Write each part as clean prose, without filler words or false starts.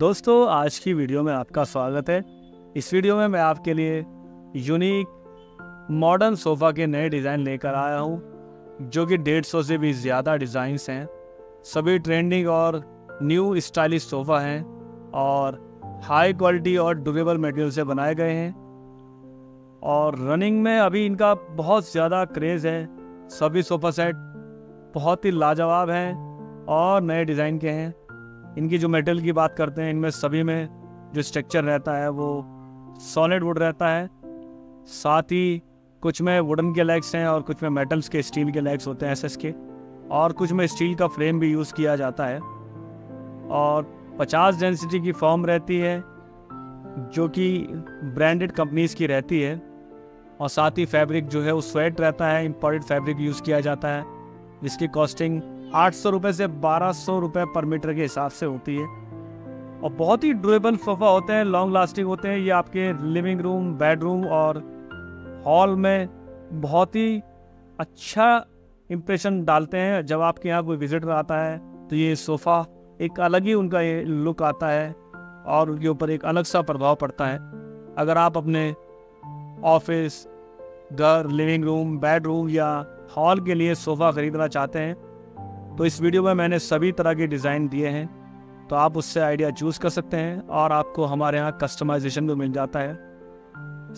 दोस्तों, आज की वीडियो में आपका स्वागत है। इस वीडियो में मैं आपके लिए यूनिक मॉडर्न सोफ़ा के नए डिज़ाइन लेकर आया हूं, जो कि 150 से भी ज़्यादा डिज़ाइंस हैं। सभी ट्रेंडिंग और न्यू स्टाइलिश सोफ़ा हैं और हाई क्वालिटी और ड्यूरेबल मटेरियल से बनाए गए हैं और रनिंग में अभी इनका बहुत ज़्यादा क्रेज़ है। सभी सोफ़ा सेट बहुत ही लाजवाब हैं और नए डिज़ाइन के हैं। इनकी जो मेटल की बात करते हैं, इनमें सभी में जो स्ट्रक्चर रहता है वो सॉलिड वुड रहता है। साथ ही कुछ में वुडन के लेग्स हैं और कुछ में मेटल्स के स्टील के लेग्स होते हैं, एसएस के, और कुछ में स्टील का फ्रेम भी यूज़ किया जाता है। और 50 डेंसिटी की फॉर्म रहती है जो कि ब्रांडेड कंपनीज़ की रहती है। और साथ ही फैब्रिक जो है वो स्वेट रहता है, इम्पोर्टेड फैब्रिक यूज़ किया जाता है, जिसकी कॉस्टिंग 800 रुपये से 1200 रुपये पर मीटर के हिसाब से होती है। और बहुत ही ड्यूरेबल सोफ़ा होते हैं, लॉन्ग लास्टिंग होते हैं। ये आपके लिविंग रूम, बेडरूम और हॉल में बहुत ही अच्छा इम्प्रेशन डालते हैं। जब आपके यहाँ कोई विजिटर आता है तो ये सोफ़ा एक अलग ही उनका ये लुक आता है और उनके ऊपर एक अलग सा प्रभाव पड़ता है। अगर आप अपने ऑफिस, घर, लिविंग रूम, बेडरूम या हॉल के लिए सोफ़ा ख़रीदना चाहते हैं तो इस वीडियो में मैंने सभी तरह के डिज़ाइन दिए हैं, तो आप उससे आइडिया चूज़ कर सकते हैं और आपको हमारे यहाँ कस्टमाइजेशन भी मिल जाता है।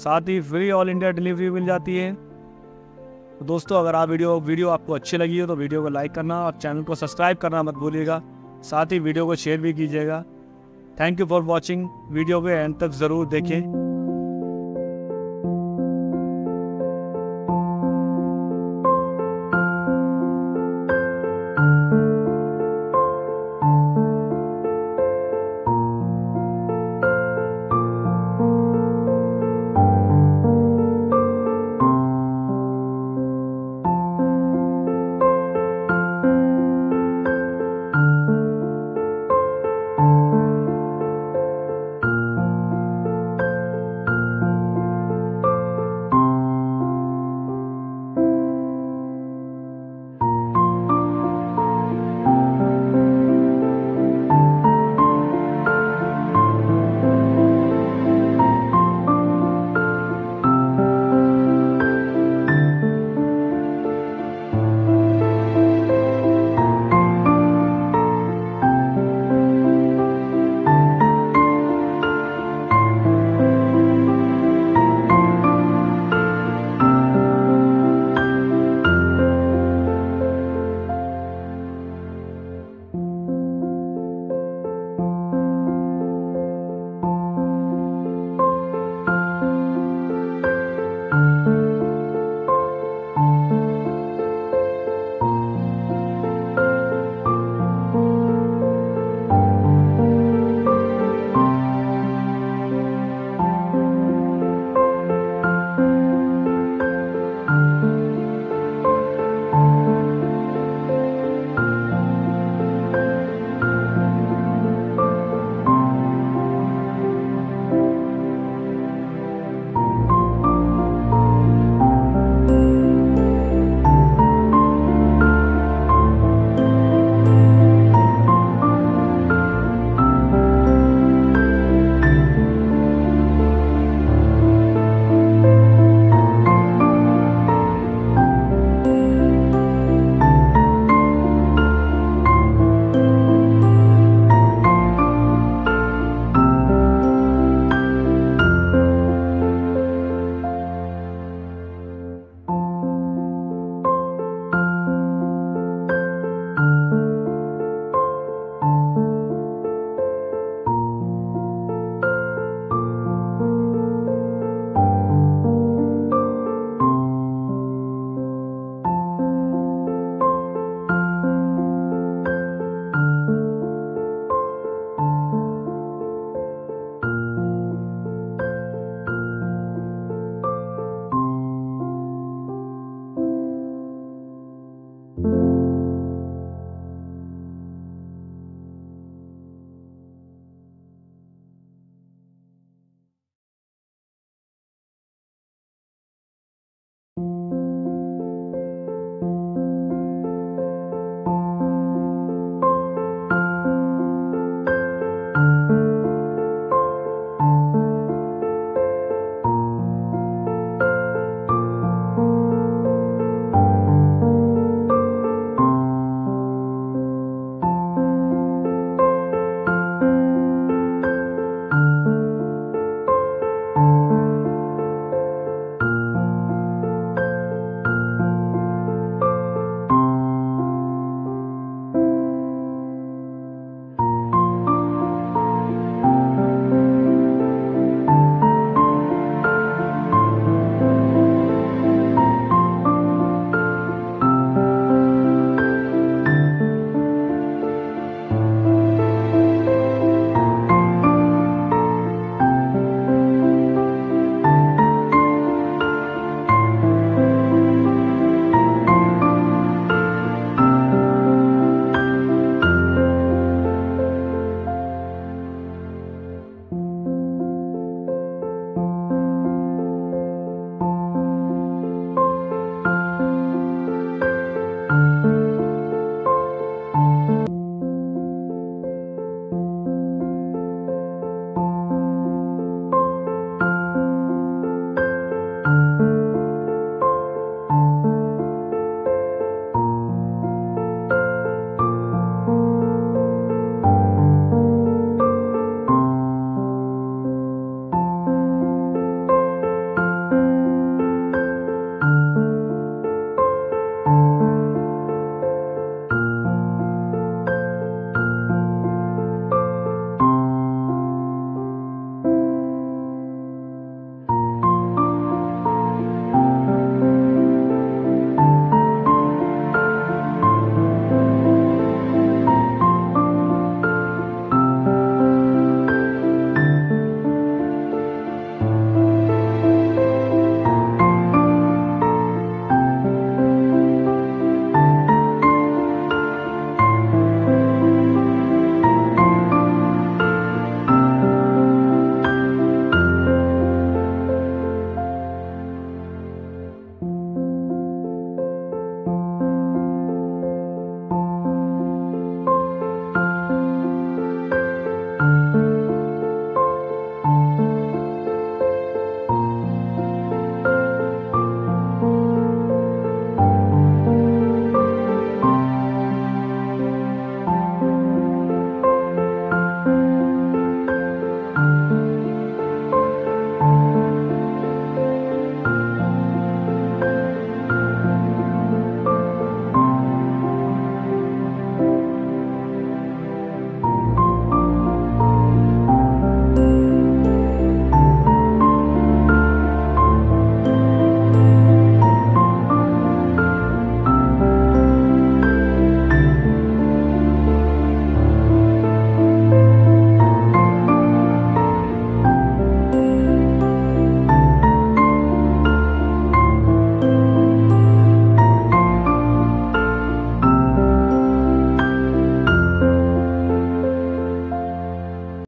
साथ ही फ्री ऑल इंडिया डिलीवरी मिल जाती है। तो दोस्तों, अगर आप वीडियो आपको अच्छी लगी हो तो वीडियो को लाइक करना और चैनल को सब्सक्राइब करना मत भूलिएगा। साथ ही वीडियो को शेयर भी कीजिएगा। Thank you for watching. Video को एंड तक ज़रूर देखें।